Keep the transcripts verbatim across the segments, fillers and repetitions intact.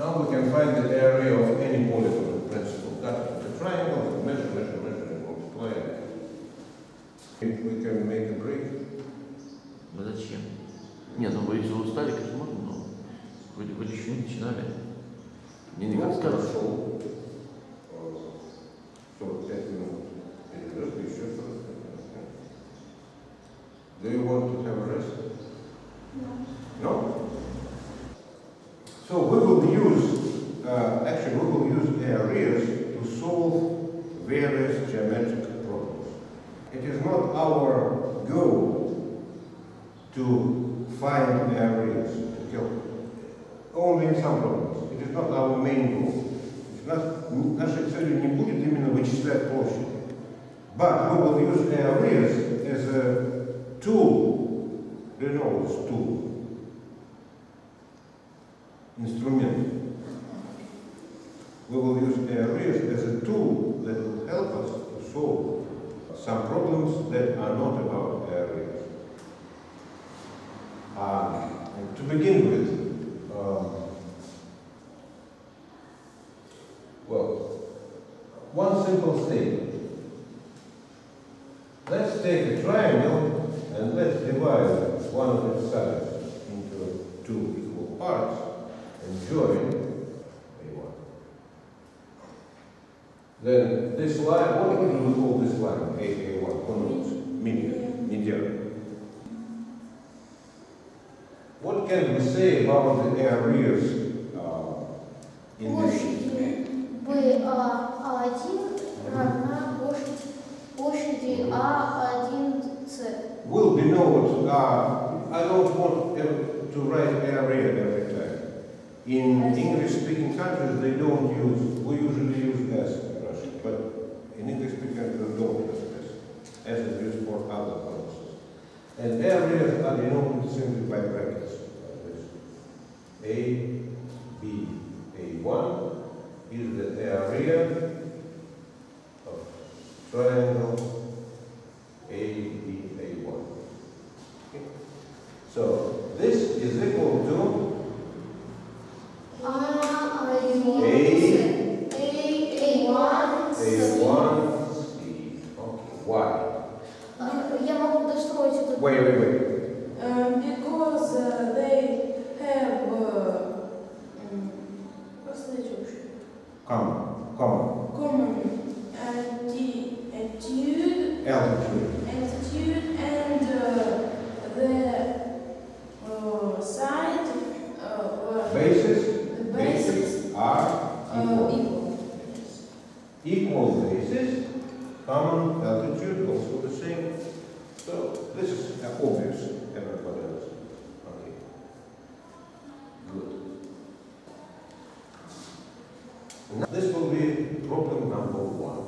Now we can find the area of any polygon in principle. That of the triangle, measure, measure, measure, and multiply. If we can make a break. Да зачем? Нет, ну вы если устали, конечно, можно, но вроде бы еще не начинали. Мне не как сказать. Хорошо. сорок пять минут. Передышка еще сорок пять минут. Do you want to have a rest? No. No? So we will use, uh, actually we will use areas to solve various geometric problems. It is not our goal to find areas to calculate. Only in some problems. It is not our main goal. Наша цель не будет именно вычислять площадь. But we will use areas as a tool, Reynolds tool. Instrument. We will use areas as a tool that will help us to solve some problems that are not about areas. Uh, to begin with, uh, well, one simple statement. Let's take a triangle and let's divide one of its sides into two equal parts. Join A one. Then this line, what do we call this line? A A one, convex, median, median. What can we say about the areas uh, in this? Площадь А1 равна площади А1С. Will be noted. Uh, I don't want to write area every time. In English-speaking countries, they don't use, we usually use S in Russian, but in English-speaking countries, we don't use S. S is used for other purposes. And areas are denominated simply by brackets. A, B, A one is the area of triangle A, B, A one. Okay. So this is equal to Wait, wait, wait. Um, because uh, they have what's the Egyptian? Common, common. Common attitude. Altitude. Altitude and uh, the uh, side. Uh, bases. The bases are equal. Uh, equal. Yes. Equal bases. Common altitude also the same. So this is obvious, everybody else. Okay. Good. Now this will be problem number one.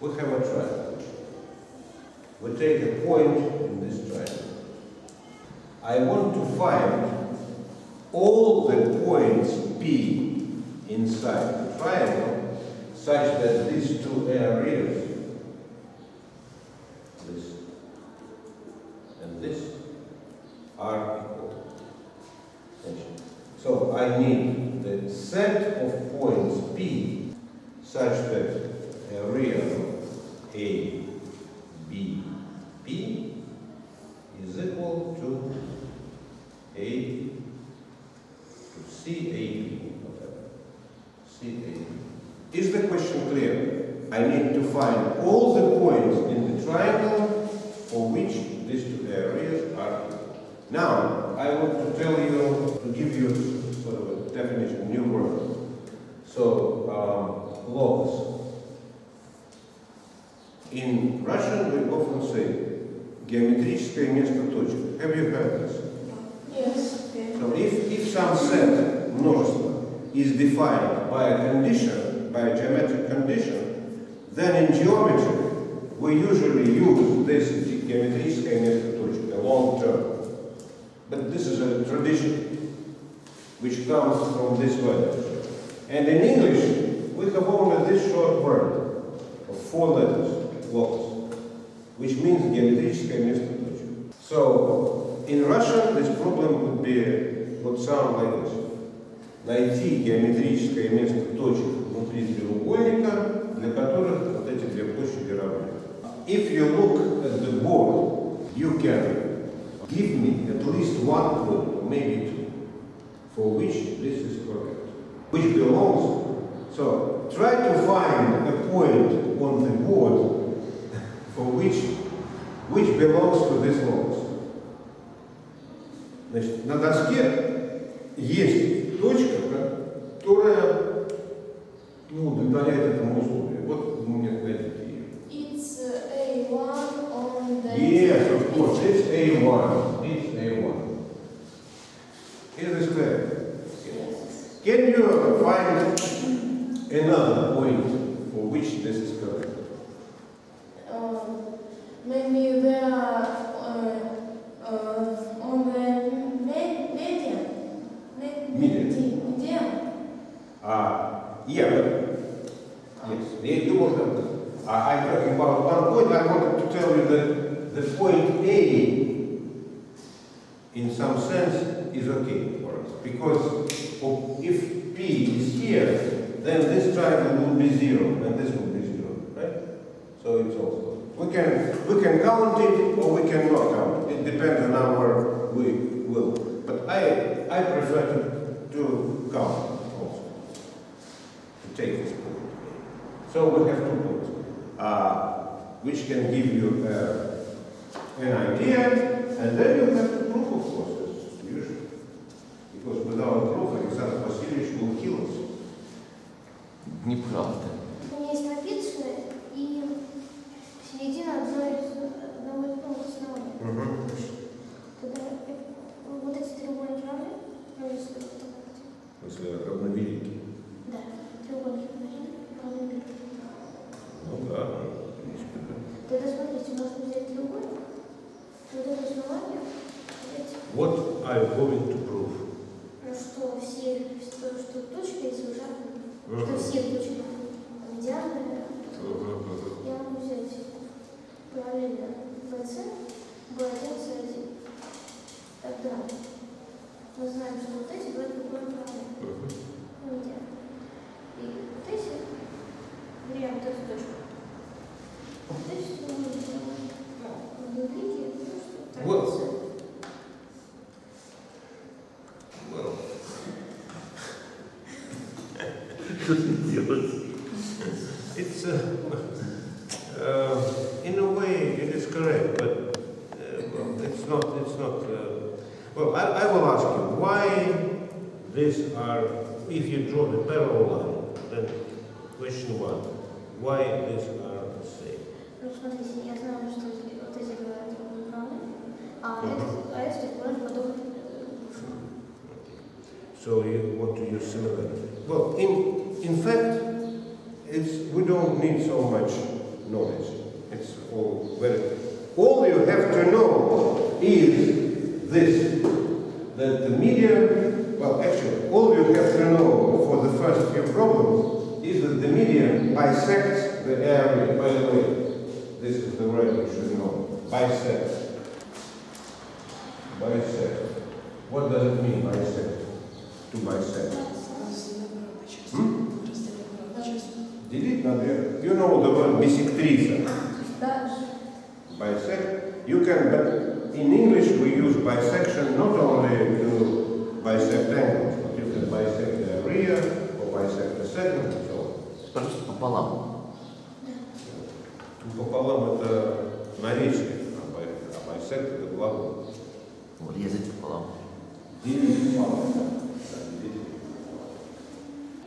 We have a triangle. We take a point in this triangle. I want to find all the points P inside the triangle such that these two areas and this are equal. So I need the set of points P such that area of A, B, P is equal to A, to C, A, B, whatever. C, A, B. Is the question clear? I need to find all the points in the triangle for which these two areas are equal. Now, I want to tell you, to give you sort of a definition, new word. So, um, locus. In Russian, we often say geometric место точек. Have you heard this? Yes. So, if, if some set, множество, is defined by a condition, by a geometric condition, then in geometry, we usually use this geometric место точек, a long term. But this is a tradition which comes from this word. And in English, we have only this short word of four letters, locus, which means geometric место точек. So in Russian, this problem would be would sound like this. найти геометрическое место точек внутри треугольника, для которых вот эти две площади равны. If you look at the board, you can give me at least one point, maybe two, for which this is correct, which belongs. So try to find a point on the board for which which belongs to this locus. Значит, на доске есть точка, которая ну, удовлетворяет этому условию. Вот вы мне знаете, где. It's A one on the... Yes, of course, it's A one. It's A one. Is this clear? Yes. Can you find another point for which this is correct? Um, maybe there are uh, uh, on the median. Median. Median. Ah, yeah. Yes. They do have. I'm talking about one point. I wanted to tell you that the point A, in some sense, is okay for us, because if P is here, then this triangle will be zero, and this will be zero, right? So it's also we can we can count it or we can not count it. It depends on our we will. But I I prefer to, to count also to take this point. So we have two points, uh, which can give you uh, an idea, and then you have the proof, of course. Because without proof, Alexander Васильевич will kill us. Неправда. У меня есть написано и середина одного основания. Тогда вот эти треугольники равны? В смысле, равновелики? Да, треугольники равновелики. Ну да, конечно, да. Тогда смотрите, можно взять треугольник, вот это основание. What are you going to prove? Что все, что, что точка есть ужасная, что все точки идеальные. Я могу взять параллельно ВС, ВС один. Тогда мы знаем, что вот эти два другой правильно. И вот эти время вот эту точку. Вот эти мы делаем на двуглики. It's uh, uh, in a way it is correct, but uh, well, it's not. It's not. Uh, well, I, I will ask you why these are. If you draw the parallel line, then question one: why these are the same? So you want to use similarity? Well, in. In fact, it's, we don't need so much knowledge. It's all very. All you have to know is this: that the median. Well, actually, all you have to know for the first few problems is that the median bisects the area. By the way, this is the word you should know: bisect. Bisect. What does it mean, bisect? To bisect. Hmm? Delete, not you know the word bisectrice. Bisect. You can, but in English we use bisection not only to bisect angles, but you can bisect the area or bisect the segment and so on. Просто пополам. Пополам это наречие, а bisect это глагол. Вот резать пополам. Делить пополам.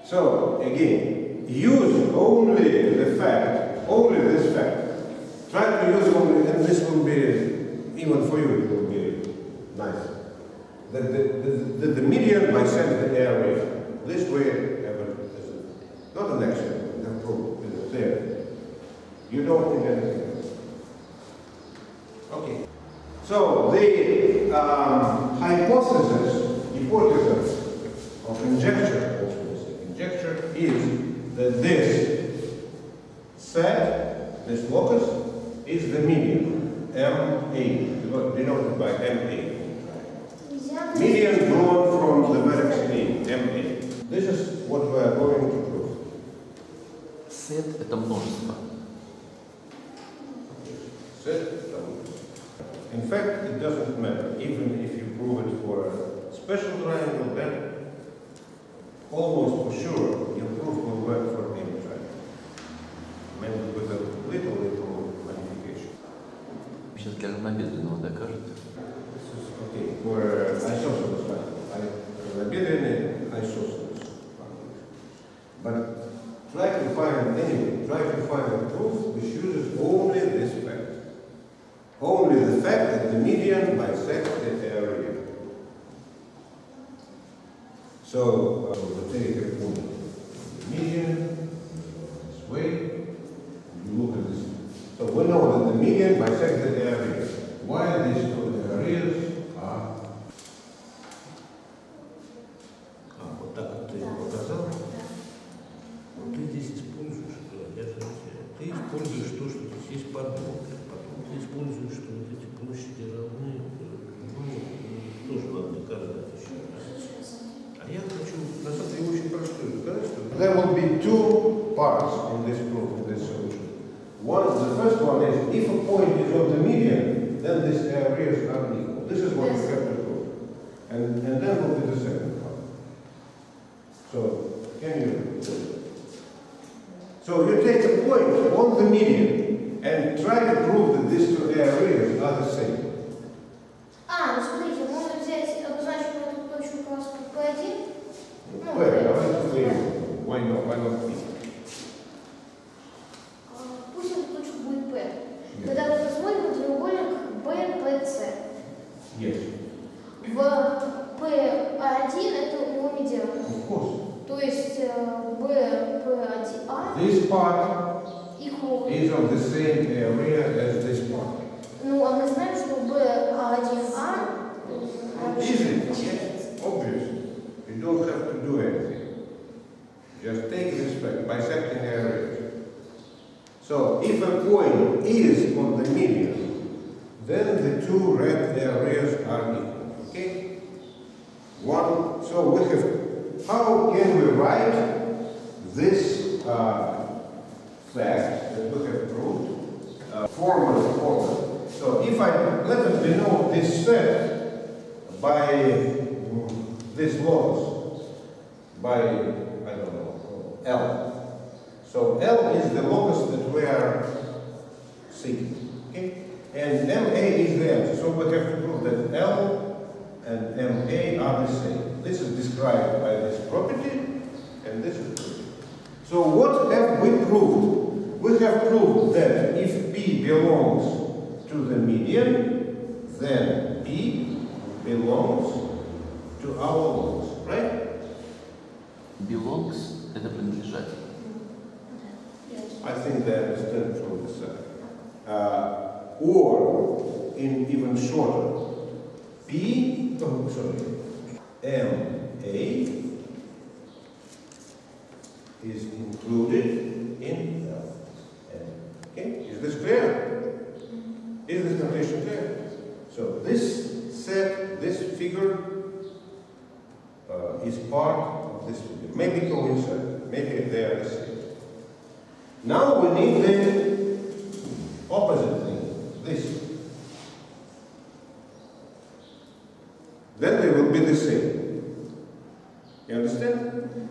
So again. Use only the fact, only this fact. Try to use only, and this will be, even for you, it will be nice. That the, the, the, the median bisects the area. This way, not an action, the proof is there. You don't need anything else. Okay. So, the um, hypothesis, hypothesis, or conjecture, also conjecture is that this set, this locus, is the median, M A, denoted by M A. Median drawn from the vertex A, M A. This is what we are going to prove. Сет – это множество. In fact, it doesn't matter. Even if you prove it for a special triangle, then almost for sure your proof will work for any triangle. Maybe with a little, little modification. Сейчас для равнобедренного докажет. Okay, for isosceles triangle, isosceles. But try to find anyway. Try to find a proof which uses only this fact. Only the fact that the median bisects the area. So uh, we'll take a point, the median this way. You look at this. So we know that the median bisects the area. Why these two areas are? А вот так вот ты показал. Вот ты здесь используешь, ты используешь то, что здесь подумал. Ты используешь, что вот эти площади равны, ну, тоже надо доказать еще. А я хочу, на самом деле, очень простую доказать, что... There will be two parts in this proof, in this solution. One, the first one is, if a point is on the median, then these areas are equal. This is what we have to prove. And, and then will be the second part. So, can you... So, you take a point on the median, and try to prove that these two areas are the same. А, ну смотрите, можно взять обозначенную эту точку класса пэ один. Ну, пэ, why not, why not P? Пусть эта точка будет P. Тогда мы посмотрим треугольник бэ пэ цэ. Yes. В пэ один это его медиан. Of course. То есть бэ пэ один а. This part is of the same area as this part. Ну, а мы знаем, что бэ один а... Easy, obvious. You don't have to do anything. Just take this fact, bisecting area. So, if a point is on the median, then the two red areas are equal. Okay? One, so we have, how can we write this uh, fact that we have proved, uh, formal formal. So if I let us denote this set by mm, this locus, by, I don't know, L. So L is the locus that we are seeking, okay? And M A is the answer. So we have to prove that L and M A are the same. This is described by this property, and this is property. So what have we proved? We have proved that if P belongs to the median, then P belongs to our locus, right? Belongs – это принадлежать. I think they understand from this side. Uh, or, in even shorter, P, oh, sorry, M A is included in L. Okay? Is this clear? Is this notation clear? So this set, this figure uh, is part of this figure. Maybe coincide, maybe they are the same. Now we need the opposite thing, this. Then they will be the same. You understand?